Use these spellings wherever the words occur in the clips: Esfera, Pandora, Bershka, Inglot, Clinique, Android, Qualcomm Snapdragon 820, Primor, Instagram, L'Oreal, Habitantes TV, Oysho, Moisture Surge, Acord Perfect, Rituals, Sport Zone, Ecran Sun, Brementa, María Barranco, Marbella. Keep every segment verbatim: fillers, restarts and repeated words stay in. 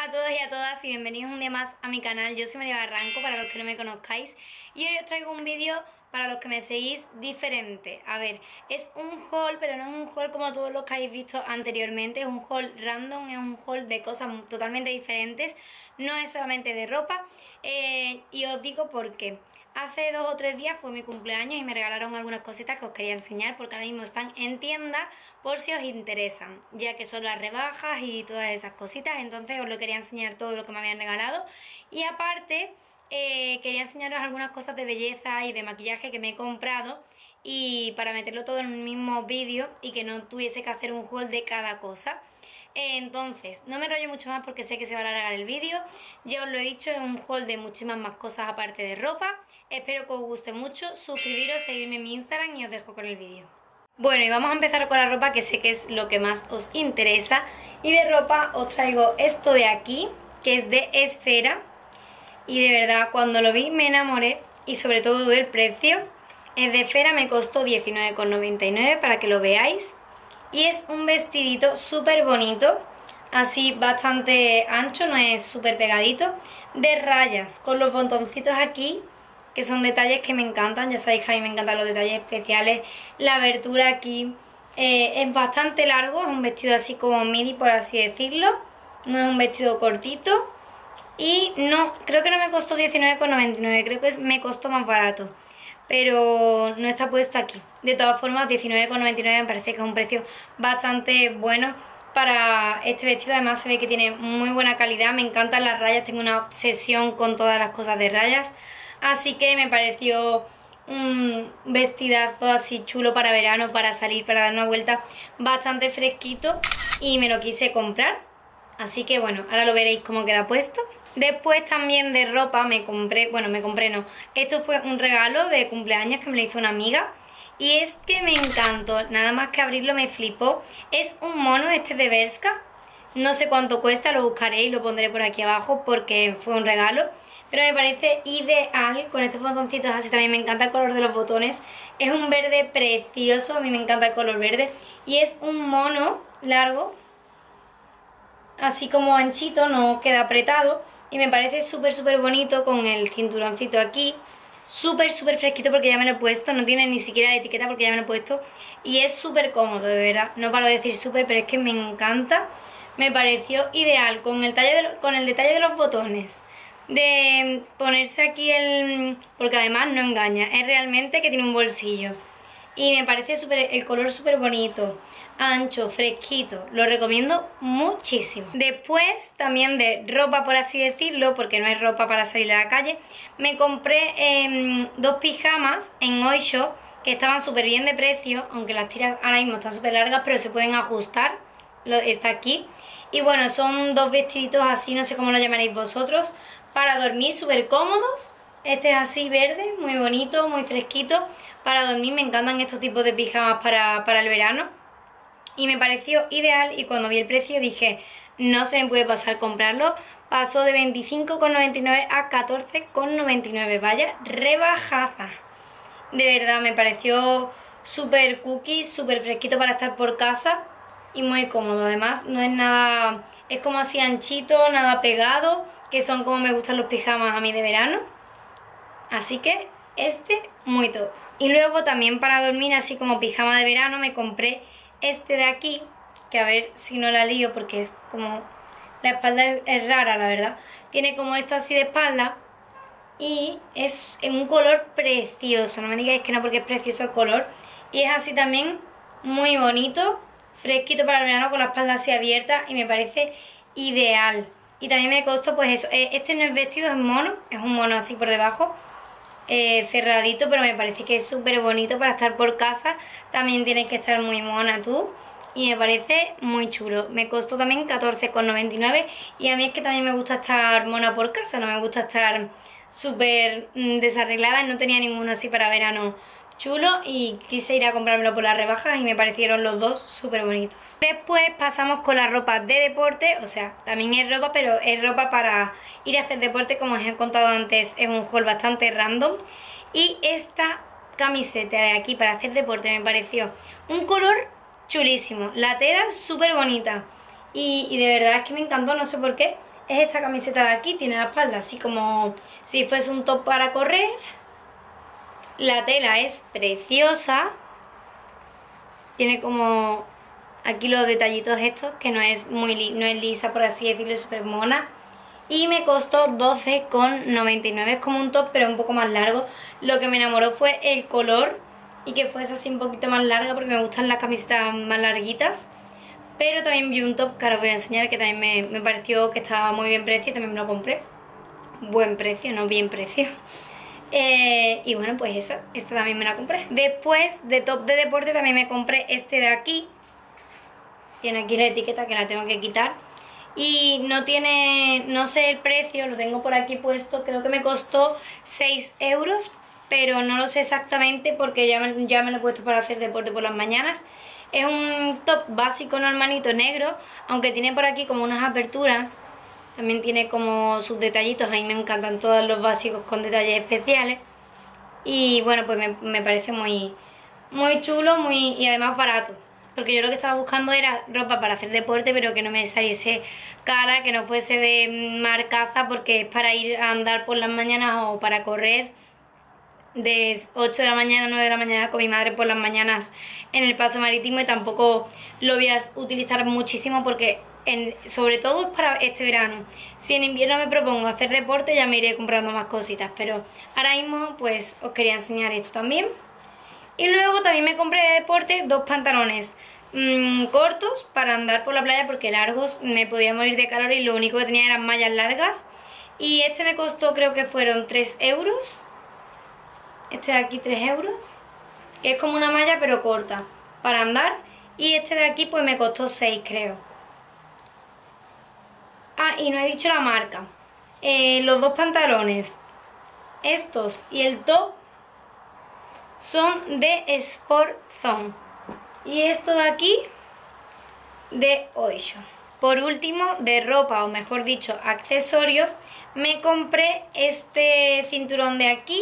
a todos y a todas y bienvenidos un día más a mi canal. Yo soy María Barranco, para los que no me conozcáis, y hoy os traigo un vídeo para los que me seguís diferente. A ver, es un haul, pero no es un haul como todos los que habéis visto anteriormente. Es un haul random, es un haul de cosas totalmente diferentes. No es solamente de ropa, eh, y os digo por qué. Hace dos o tres días fue mi cumpleaños y me regalaron algunas cositas que os quería enseñar, porque ahora mismo están en tienda por si os interesan, ya que son las rebajas y todas esas cositas. Entonces os lo quería enseñar, todo lo que me habían regalado. Y aparte eh, quería enseñaros algunas cosas de belleza y de maquillaje que me he comprado, y para meterlo todo en un mismo vídeo y que no tuviese que hacer un haul de cada cosa. Entonces, no me enrollo mucho más porque sé que se va a alargar el vídeo. Ya os lo he dicho, es un haul de muchísimas más cosas aparte de ropa. Espero que os guste mucho. Suscribiros, seguirme en mi Instagram y os dejo con el vídeo. Bueno, y vamos a empezar con la ropa, que sé que es lo que más os interesa. Y de ropa os traigo esto de aquí, que es de Esfera. Y de verdad, cuando lo vi me enamoré, y sobre todo del precio. Es de Esfera, me costó diecinueve con noventa y nueve para que lo veáis. Y es un vestidito súper bonito, así bastante ancho, no es súper pegadito, de rayas, con los botoncitos aquí, que son detalles que me encantan. Ya sabéis que a mí me encantan los detalles especiales. La abertura aquí eh, es bastante largo, es un vestido así como midi, por así decirlo. No es un vestido cortito. Y no, creo que no me costó diecinueve con noventa y nueve, creo que es, me costó más barato, pero no está puesto aquí. De todas formas, diecinueve con noventa y nueve me parece que es un precio bastante bueno para este vestido. Además se ve que tiene muy buena calidad. Me encantan las rayas, tengo una obsesión con todas las cosas de rayas. Así que me pareció un vestidazo así chulo para verano, para salir, para dar una vuelta, bastante fresquito, y me lo quise comprar. Así que bueno, ahora lo veréis cómo queda puesto. Después también de ropa me compré, bueno me compré no, esto fue un regalo de cumpleaños que me lo hizo una amiga, y es que me encantó, nada más que abrirlo me flipó. Es un mono, este de Bershka, no sé cuánto cuesta, lo buscaré y lo pondré por aquí abajo porque fue un regalo. Pero me parece ideal, con estos botoncitos así también, me encanta el color de los botones. Es un verde precioso, a mí me encanta el color verde. Y es un mono largo, así como anchito, no queda apretado. Y me parece súper súper bonito con el cinturoncito aquí. Súper súper fresquito porque ya me lo he puesto, no tiene ni siquiera la etiqueta porque ya me lo he puesto. Y es súper cómodo, de verdad, no para decir súper, pero es que me encanta. Me pareció ideal, con el, talle de, con el detalle de los botones, de ponerse aquí el... porque además no engaña, es realmente que tiene un bolsillo. Y me parece super, el color súper bonito, ancho, fresquito, lo recomiendo muchísimo. Después también de ropa, por así decirlo, porque no es ropa para salir a la calle, me compré eh, dos pijamas en Oysho, que estaban súper bien de precio, aunque las tiras ahora mismo están súper largas, pero se pueden ajustar, lo, está aquí. Y bueno, son dos vestiditos así, no sé cómo lo llamaréis vosotros, para dormir, súper cómodos. Este es así verde, muy bonito, muy fresquito. Para dormir me encantan estos tipos de pijamas para, para el verano. Y me pareció ideal, y cuando vi el precio dije, no se me puede pasar comprarlo. Pasó de veinticinco con noventa y nueve a catorce con noventa y nueve, vaya rebajaza. De verdad me pareció súper cookie, súper fresquito para estar por casa y muy cómodo. Además no es nada, es como así anchito, nada pegado, que son como me gustan los pijamas a mí de verano. Así que este muy top. Y luego también para dormir así como pijama de verano me compré este de aquí, que a ver si no la lío porque es como... la espalda es rara, la verdad. Tiene como esto así de espalda y es en un color precioso. No me digáis que no porque es precioso el color. Y es así también muy bonito, fresquito para el verano, con la espalda así abierta, y me parece ideal. Y también me costó pues eso. Este no es vestido, es mono, es un mono así por debajo. Eh, cerradito, pero me parece que es súper bonito para estar por casa. También tienes que estar muy mona tú, y me parece muy chulo. Me costó también catorce con noventa y nueve, y a mí es que también me gusta estar mona por casa, no me gusta estar súper mm, desarreglada. No tenía ninguno así para verano chulo, y quise ir a comprármelo por las rebajas y me parecieron los dos súper bonitos. Después pasamos con la ropa de deporte, o sea, también es ropa, pero es ropa para ir a hacer deporte. Como os he contado antes, es un haul bastante random. Y esta camiseta de aquí para hacer deporte me pareció un color chulísimo, la tela súper bonita, y, y de verdad es que me encantó, no sé por qué. Es esta camiseta de aquí, tiene la espalda así como si fuese un top para correr. La tela es preciosa. Tiene como aquí los detallitos estos, que no es muy no es lisa, por así decirlo, es súper mona. Y me costó doce con noventa y nueve, es como un top pero un poco más largo. Lo que me enamoró fue el color y que fuese así un poquito más larga, porque me gustan las camisetas más larguitas. Pero también vi un top que ahora os voy a enseñar, que también me, me pareció que estaba muy bien precio y también me lo compré. Buen precio, no bien precio. Eh, y bueno, pues esa, esta también me la compré. Después de top de deporte también me compré este de aquí. Tiene aquí la etiqueta que la tengo que quitar. Y no tiene, no sé el precio, lo tengo por aquí puesto. Creo que me costó seis euros, pero no lo sé exactamente porque ya me, ya me lo he puesto para hacer deporte por las mañanas. Es un top básico normalito negro, aunque tiene por aquí como unas aperturas. También tiene como sus detallitos, a mí me encantan todos los básicos con detalles especiales. Y bueno, pues me, me parece muy, muy chulo muy y además barato. Porque yo lo que estaba buscando era ropa para hacer deporte, pero que no me saliese cara, que no fuese de marcaza, porque es para ir a andar por las mañanas o para correr. De ocho de la mañana a nueve de la mañana con mi madre por las mañanas en el paso marítimo, y tampoco lo voy a utilizar muchísimo porque en, sobre todo es para este verano. Si en invierno me propongo hacer deporte ya me iré comprando más cositas, pero ahora mismo pues os quería enseñar esto también. Y luego también me compré de deporte dos pantalones mmm, cortos para andar por la playa, porque largos me podía morir de calor y lo único que tenía eran mallas largas. Y este me costó, creo que fueron tres euros. Este de aquí tres euros, que es como una malla pero corta, para andar. Y este de aquí pues me costó seis, creo. Ah, y no he dicho la marca. eh, Los dos pantalones, estos y el top, son de Sport Zone. Y esto de aquí, de Oysho. Por último, de ropa, o mejor dicho, accesorios, me compré este cinturón de aquí,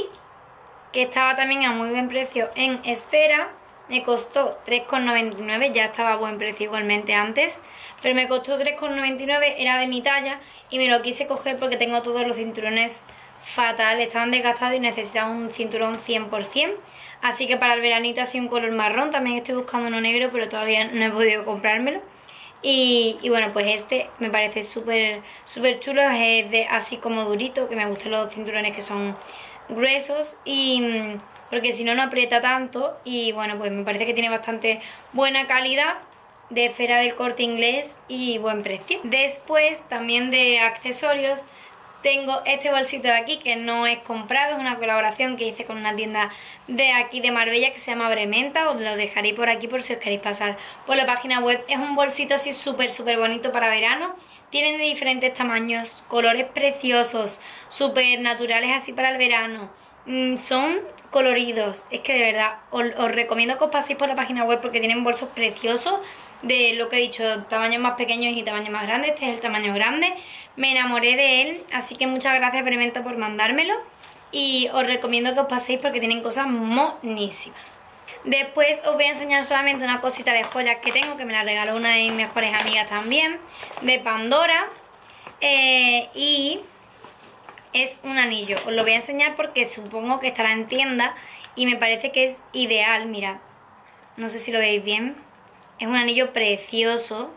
que estaba también a muy buen precio en Esfera. Me costó tres con noventa y nueve, ya estaba a buen precio igualmente antes, pero me costó tres con noventa y nueve, era de mi talla y me lo quise coger porque tengo todos los cinturones fatal, estaban desgastados y necesitaba un cinturón cien por cien. Así que para el veranito así un color marrón, también estoy buscando uno negro pero todavía no he podido comprármelo. Y, y bueno, pues este me parece súper súper chulo, es de así como durito, que me gustan los cinturones que son gruesos, y porque si no no aprieta tanto. Y bueno, pues me parece que tiene bastante buena calidad, de Esfera del Corte Inglés y buen precio. Después también de accesorios tengo este bolsito de aquí, que no es comprado, es una colaboración que hice con una tienda de aquí de Marbella que se llama Brementa. Os lo dejaré por aquí por si os queréis pasar por la página web. Es un bolsito así súper súper bonito para verano. Tienen de diferentes tamaños, colores preciosos, súper naturales así para el verano. Mm, son coloridos, es que de verdad os, os recomiendo que os paséis por la página web porque tienen bolsos preciosos, de lo que he dicho, tamaños más pequeños y tamaños más grandes. Este es el tamaño grande, me enamoré de él, así que muchas gracias Brementa por mandármelo y os recomiendo que os paséis porque tienen cosas monísimas. Después os voy a enseñar solamente una cosita de joyas que tengo, que me la regaló una de mis mejores amigas también, de Pandora. Eh, y es un anillo, os lo voy a enseñar porque supongo que estará en tienda y me parece que es ideal, mirad. No sé si lo veis bien, es un anillo precioso,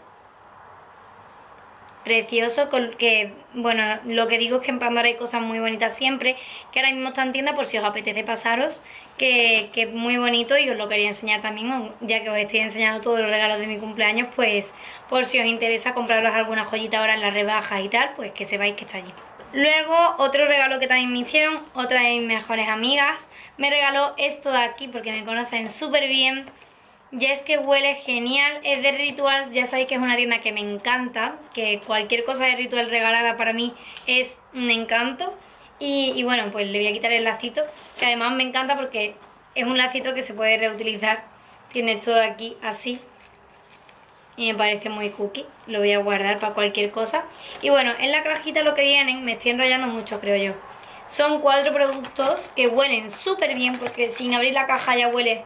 precioso, con que, bueno, lo que digo es que en Pandora hay cosas muy bonitas siempre, que ahora mismo está en tienda por si os apetece pasaros, que, que es muy bonito y os lo quería enseñar también, ya que os estoy enseñando todos los regalos de mi cumpleaños, pues por si os interesa compraros alguna joyita ahora en las rebajas y tal, pues que sepáis que está allí. Luego otro regalo que también me hicieron, otra de mis mejores amigas, me regaló esto de aquí porque me conocen súper bien. Y es que huele genial, es de Rituals, ya sabéis que es una tienda que me encanta, que cualquier cosa de Ritual regalada para mí es un encanto. Y, y bueno, pues le voy a quitar el lacito, que además me encanta porque es un lacito que se puede reutilizar. Tiene todo aquí así y me parece muy cookie, lo voy a guardar para cualquier cosa. Y bueno, en la cajita lo que vienen, me estoy enrollando mucho creo yo, son cuatro productos que huelen súper bien porque sin abrir la caja ya huele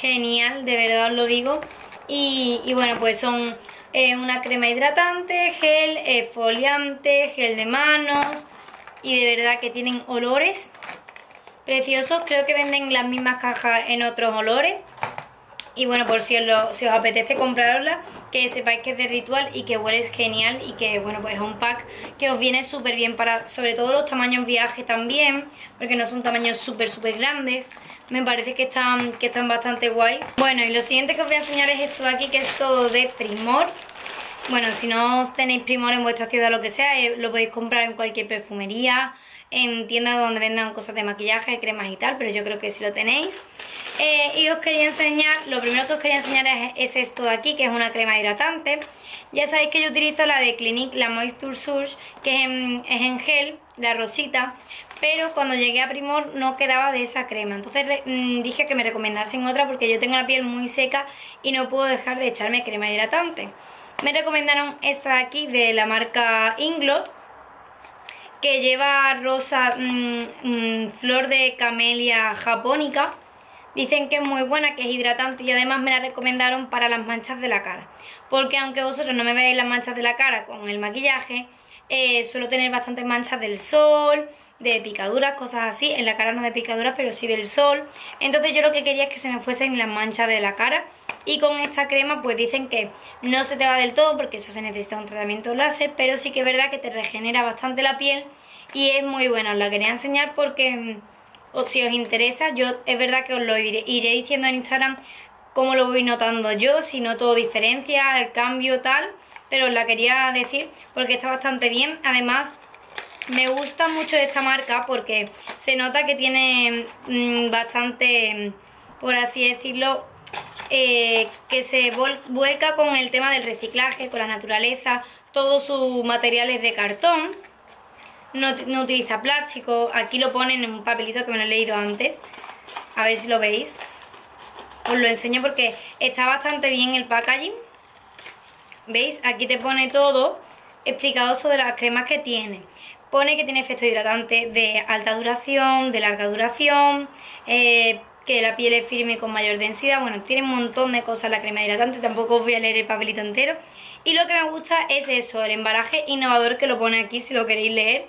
genial, de verdad os lo digo. Y, y bueno, pues son eh, una crema hidratante, gel exfoliante, eh, gel de manos, y de verdad que tienen olores preciosos. Creo que venden las mismas cajas en otros olores. Y bueno, por si os, lo, si os apetece comprarla, que sepáis que es de Ritual y que huele genial. Y que bueno, pues es un pack que os viene súper bien para, sobre todo, los tamaños viaje también, porque no son tamaños súper súper grandes. Me parece que están, que están bastante guays. Bueno, y lo siguiente que os voy a enseñar es esto de aquí, que es todo de Primor. Bueno, si no tenéis Primor en vuestra ciudad o lo que sea, eh, lo podéis comprar en cualquier perfumería, en tiendas donde vendan cosas de maquillaje, cremas y tal, pero yo creo que sí lo tenéis. Eh, y os quería enseñar, lo primero que os quería enseñar es, es esto de aquí, que es una crema hidratante. Ya sabéis que yo utilizo la de Clinique, la Moisture Surge, que es en, es en gel, la rosita, pero cuando llegué a Primor no quedaba de esa crema, entonces mmm, dije que me recomendasen otra porque yo tengo la piel muy seca y no puedo dejar de echarme crema hidratante. Me recomendaron esta de aquí, de la marca Inglot, que lleva rosa, mmm, mmm, flor de camelia japónica. Dicen que es muy buena, que es hidratante, y además me la recomendaron para las manchas de la cara, porque aunque vosotros no me veáis las manchas de la cara con el maquillaje, eh, suelo tener bastantes manchas del sol, de picaduras, cosas así. En la cara no de picaduras, pero sí del sol. Entonces yo lo que quería es que se me fuesen las manchas de la cara, y con esta crema pues dicen que no se te va del todo, porque eso se necesita un tratamiento láser, pero sí que es verdad que te regenera bastante la piel y es muy buena. Os la quería enseñar porque, o si os interesa, yo es verdad que os lo iré, iré diciendo en Instagram cómo lo voy notando yo, si noto diferencia, el cambio, tal, pero os la quería decir porque está bastante bien. Además, me gusta mucho esta marca porque se nota que tiene mmm, bastante, por así decirlo, eh, que se vuelca con el tema del reciclaje, con la naturaleza. Todos sus materiales de cartón, no, no utiliza plástico. Aquí lo ponen en un papelito que me lo he leído antes, a ver si lo veis. Os lo enseño porque está bastante bien el packaging. ¿Veis? Aquí te pone todo explicado sobre las cremas que tiene. Pone que tiene efecto hidratante de alta duración, de larga duración, eh, que la piel es firme y con mayor densidad. Bueno, tiene un montón de cosas la crema hidratante, tampoco os voy a leer el papelito entero. Y lo que me gusta es eso, el embalaje innovador que lo pone aquí, si lo queréis leer.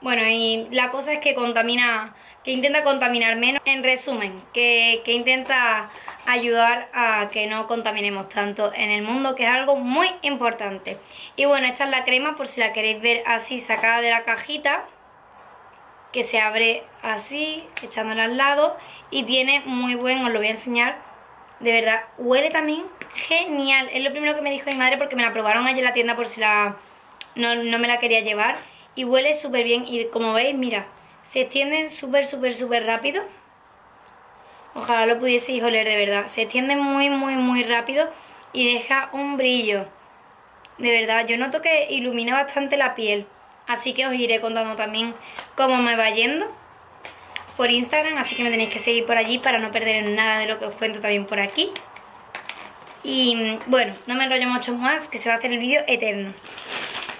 Bueno, y la cosa es que contamina, que intenta contaminar menos. En resumen, que, que intenta ayudar a que no contaminemos tanto en el mundo, que es algo muy importante. Y bueno, esta es la crema, por si la queréis ver así, sacada de la cajita, que se abre así, echándola al lado, y tiene muy buen, os lo voy a enseñar, de verdad, huele también genial. Es lo primero que me dijo mi madre porque me la probaron ayer en la tienda por si la no, no me la quería llevar, y huele súper bien. Y como veis, mira, se extienden súper, súper, súper rápido. Ojalá lo pudieseis oler, de verdad. Se extienden muy, muy, muy rápido y deja un brillo. De verdad, yo noto que ilumina bastante la piel. Así que os iré contando también cómo me va yendo por Instagram. Así que me tenéis que seguir por allí para no perder nada de lo que os cuento también por aquí. Y bueno, no me enrollo mucho más, que se va a hacer el vídeo eterno.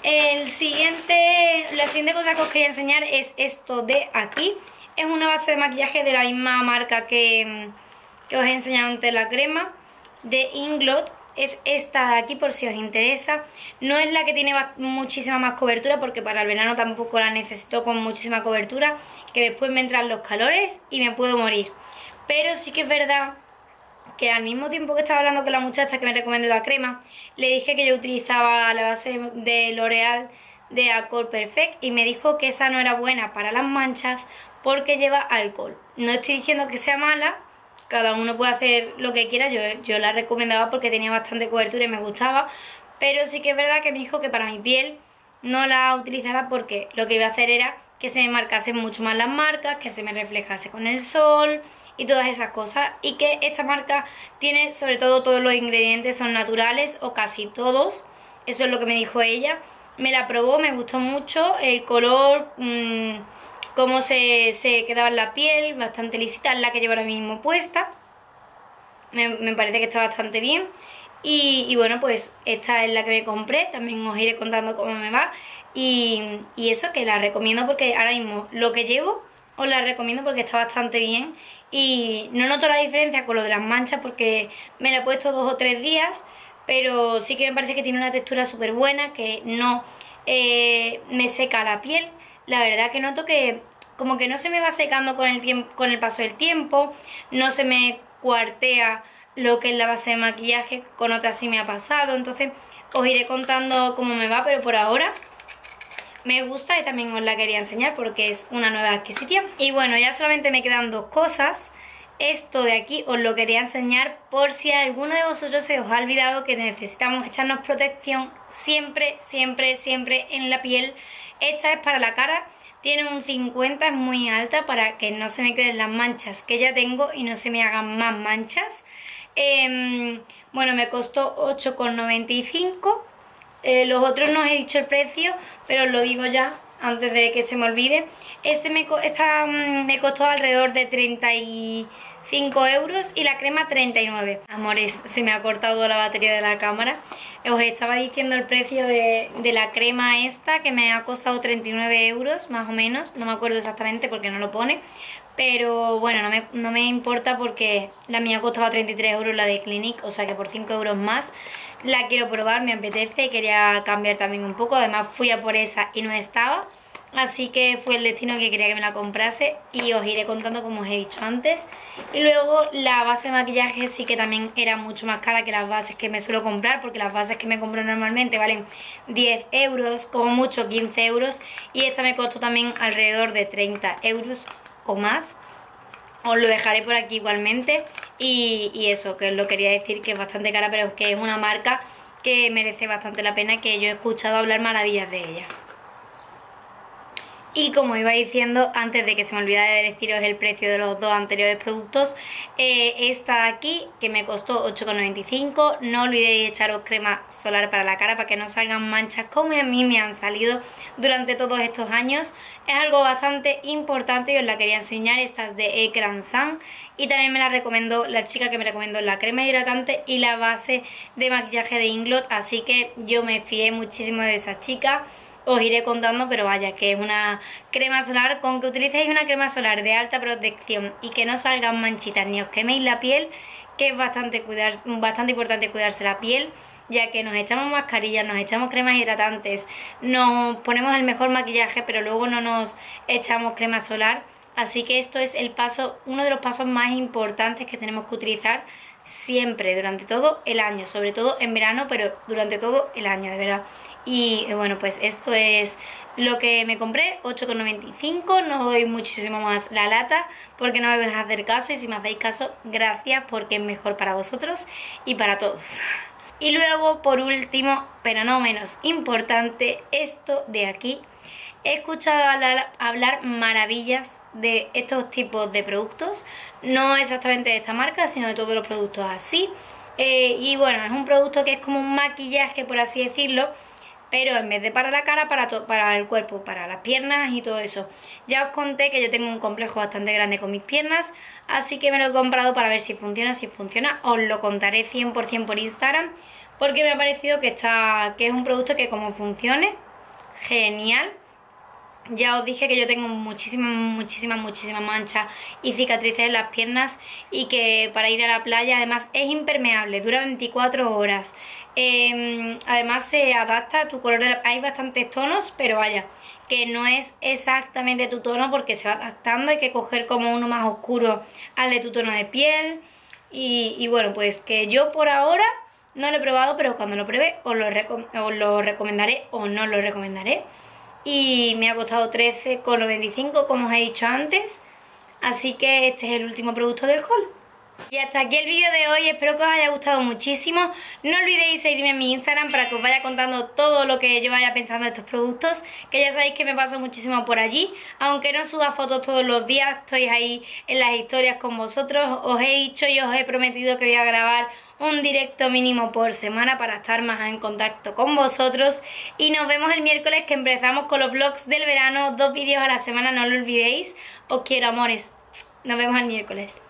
El siguiente, la siguiente cosa que os quería enseñar es esto de aquí. Es una base de maquillaje de la misma marca que, que os he enseñado antes, la crema de Inglot. Es esta de aquí, por si os interesa. No es la que tiene muchísima más cobertura, porque para el verano tampoco la necesito con muchísima cobertura, que después me entran los calores y me puedo morir. Pero sí que es verdad que al mismo tiempo que estaba hablando con la muchacha que me recomendó la crema, le dije que yo utilizaba la base de L'Oreal de Acord Perfect, y me dijo que esa no era buena para las manchas porque lleva alcohol. No estoy diciendo que sea mala, cada uno puede hacer lo que quiera. Yo, yo la recomendaba porque tenía bastante cobertura y me gustaba, pero sí que es verdad que me dijo que para mi piel no la utilizara, porque lo que iba a hacer era que se me marcasen mucho más las marcas, que se me reflejase con el sol y todas esas cosas. Y que esta marca tiene, sobre todo, todos los ingredientes son naturales, o casi todos. Eso es lo que me dijo ella. Me la probó, me gustó mucho el color, mmm, cómo se, se quedaba en la piel, bastante lisita. Es la que llevo ahora mismo puesta. Me, me parece que está bastante bien. Y, y bueno, pues esta es la que me compré. También os iré contando cómo me va. Y, y eso, que la recomiendo porque ahora mismo lo que llevo os la recomiendo porque está bastante bien. Y no noto la diferencia con lo de las manchas porque me la he puesto dos o tres días, pero sí que me parece que tiene una textura súper buena, que no eh, me seca la piel. La verdad que noto que como que no se me va secando con el, tiempo, con el paso del tiempo, no se me cuartea lo que es la base de maquillaje, con otras sí me ha pasado, entonces os iré contando cómo me va, pero por ahora me gusta y también os la quería enseñar porque es una nueva adquisición. Y bueno, ya solamente me quedan dos cosas. Esto de aquí os lo quería enseñar por si a alguno de vosotros se os ha olvidado que necesitamos echarnos protección siempre, siempre, siempre en la piel. Esta es para la cara, tiene un cincuenta, es muy alta para que no se me queden las manchas que ya tengo y no se me hagan más manchas. Eh, bueno, me costó ocho con noventa y cinco. Eh, los otros no os he dicho el precio, pero os lo digo ya antes de que se me olvide. Este me, esta, me costó alrededor de treinta y cinco euros y la crema treinta y nueve. Amores, se me ha cortado la batería de la cámara. Os estaba diciendo el precio de, de la crema esta, que me ha costado treinta y nueve euros más o menos. No me acuerdo exactamente porque no lo pone, pero bueno, no me, no me importa porque la mía costaba treinta y tres euros la de Clinique, o sea que por cinco euros más. La quiero probar, me apetece, quería cambiar también un poco. Además fui a por esa y no estaba, así que fue el destino que quería que me la comprase, y os iré contando como os he dicho antes. Y luego la base de maquillaje sí que también era mucho más cara que las bases que me suelo comprar, porque las bases que me compro normalmente valen diez euros, como mucho quince euros, y esta me costó también alrededor de treinta euros o más. Os lo dejaré por aquí igualmente. Y, y eso, que os lo quería decir, que es bastante cara, pero que es una marca que merece bastante la pena, que yo he escuchado hablar maravillas de ella. Y como iba diciendo, antes de que se me olvidara de deciros el precio de los dos anteriores productos, eh, esta de aquí, que me costó ocho con noventa y cinco, no olvidéis echaros crema solar para la cara para que no salgan manchas como a mí me han salido durante todos estos años. Es algo bastante importante y os la quería enseñar. Esta es de Ecran Sun y también me la recomendó la chica que me recomendó la crema hidratante y la base de maquillaje de Inglot, así que yo me fié muchísimo de esa chica. Os iré contando, pero vaya, que es una crema solar, con que utilicéis una crema solar de alta protección y que no salgan manchitas ni os queméis la piel, que es bastante, cuidar, bastante importante cuidarse la piel, ya que nos echamos mascarillas, nos echamos cremas hidratantes, nos ponemos el mejor maquillaje, pero luego no nos echamos crema solar. Así que esto es el paso, uno de los pasos más importantes que tenemos que utilizar siempre, durante todo el año, sobre todo en verano, pero durante todo el año, de verdad. Y bueno, pues esto es lo que me compré, ocho con noventa y cinco, no os doy muchísimo más la lata porque no me vais a hacer caso, y si me hacéis caso, gracias, porque es mejor para vosotros y para todos. Y luego, por último, pero no menos importante, esto de aquí. He escuchado hablar, hablar maravillas de estos tipos de productos, no exactamente de esta marca, sino de todos los productos así. Eh, y bueno, es un producto que es como un maquillaje, por así decirlo, pero en vez de para la cara, para, para el cuerpo, para las piernas y todo eso. Ya os conté que yo tengo un complejo bastante grande con mis piernas, así que me lo he comprado para ver si funciona. Si funciona, os lo contaré cien por cien por Instagram, porque me ha parecido que, está, que es un producto que como funcione, genial. Ya os dije que yo tengo muchísimas, muchísimas, muchísimas manchas y cicatrices en las piernas, y que para ir a la playa, además es impermeable, dura veinticuatro horas. Eh, además se adapta a tu color de la... Hay bastantes tonos, pero vaya, que no es exactamente tu tono porque se va adaptando. Hay que coger como uno más oscuro al de tu tono de piel. Y, y bueno, pues que yo por ahora no lo he probado, pero cuando lo pruebe os lo, recom os lo recomendaré o no lo recomendaré. Y me ha costado trece con noventa y cinco, como os he dicho antes. Así que este es el último producto del haul. Y hasta aquí el vídeo de hoy, espero que os haya gustado muchísimo. No olvidéis seguirme en mi Instagram para que os vaya contando todo lo que yo vaya pensando de estos productos, que ya sabéis que me paso muchísimo por allí. Aunque no suba fotos todos los días, estoy ahí en las historias con vosotros. Os he dicho y os he prometido que voy a grabar un directo mínimo por semana para estar más en contacto con vosotros. Y nos vemos el miércoles, que empezamos con los vlogs del verano, dos vídeos a la semana, no lo olvidéis. Os quiero, amores, nos vemos el miércoles.